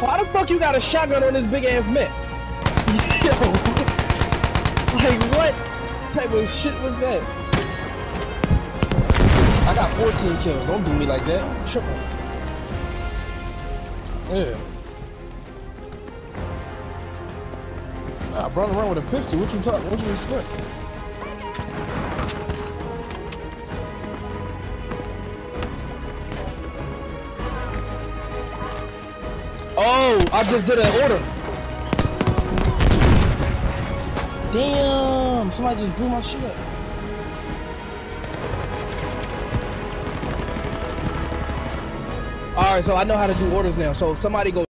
Why the fuck you got a shotgun on this big ass mech? Yo, like what type of shit was that? I got 14 kills. Don't do me like that. Triple. Yeah. I brought around with a pistol. What you talking? What you expect? Oh, I just did an order. Damn, somebody just blew my shit up. All right, so I know how to do orders now. So somebody go.